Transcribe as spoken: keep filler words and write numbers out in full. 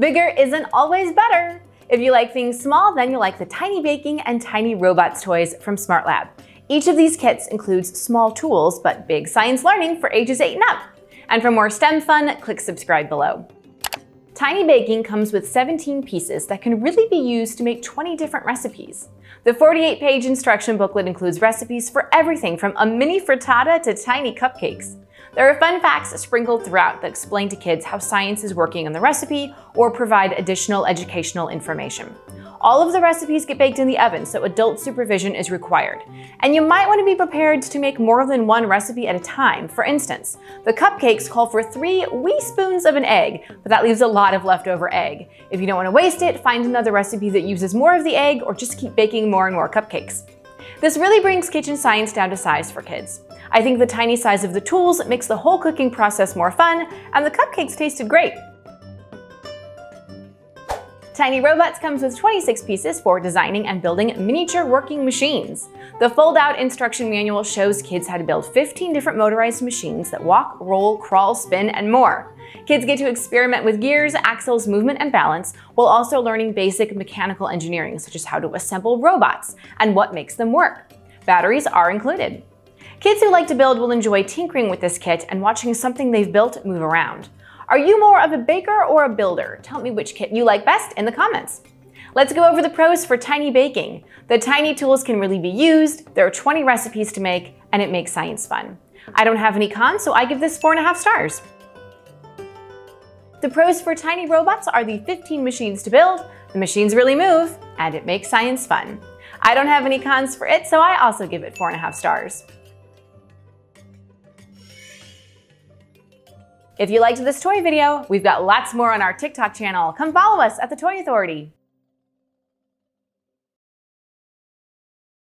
Bigger isn't always better. If you like things small, then you'll like the Tiny Baking and Tiny Robots toys from SmartLab. Each of these kits includes small tools, but big science learning for ages eight and up. And for more STEM fun, click subscribe below. Tiny Baking comes with seventeen pieces that can really be used to make twenty different recipes. The forty-eight page instruction booklet includes recipes for everything from a mini frittata to tiny cupcakes. There are fun facts sprinkled throughout that explain to kids how science is working on the recipe or provide additional educational information. All of the recipes get baked in the oven, so adult supervision is required. And you might want to be prepared to make more than one recipe at a time. For instance, the cupcakes call for three wee spoons of an egg, but that leaves a lot of leftover egg. If you don't want to waste it, find another recipe that uses more of the egg or just keep baking more and more cupcakes. This really brings kitchen science down to size for kids. I think the tiny size of the tools makes the whole cooking process more fun, and the cupcakes tasted great. Tiny Robots comes with twenty-six pieces for designing and building miniature working machines. The fold-out instruction manual shows kids how to build fifteen different motorized machines that walk, roll, crawl, spin, and more. Kids get to experiment with gears, axles, movement, and balance, while also learning basic mechanical engineering, such as how to assemble robots and what makes them work. Batteries are included. Kids who like to build will enjoy tinkering with this kit and watching something they've built move around. Are you more of a baker or a builder? Tell me which kit you like best in the comments. Let's go over the pros for Tiny Baking. The tiny tools can really be used, there are twenty recipes to make, and it makes science fun. I don't have any cons, so I give this four and a half stars. The pros for Tiny Robots are the fifteen machines to build, the machines really move, and it makes science fun. I don't have any cons for it, so I also give it four and a half stars. If you liked this toy video, we've got lots more on our TikTok channel. Come follow us at the Toy Authority.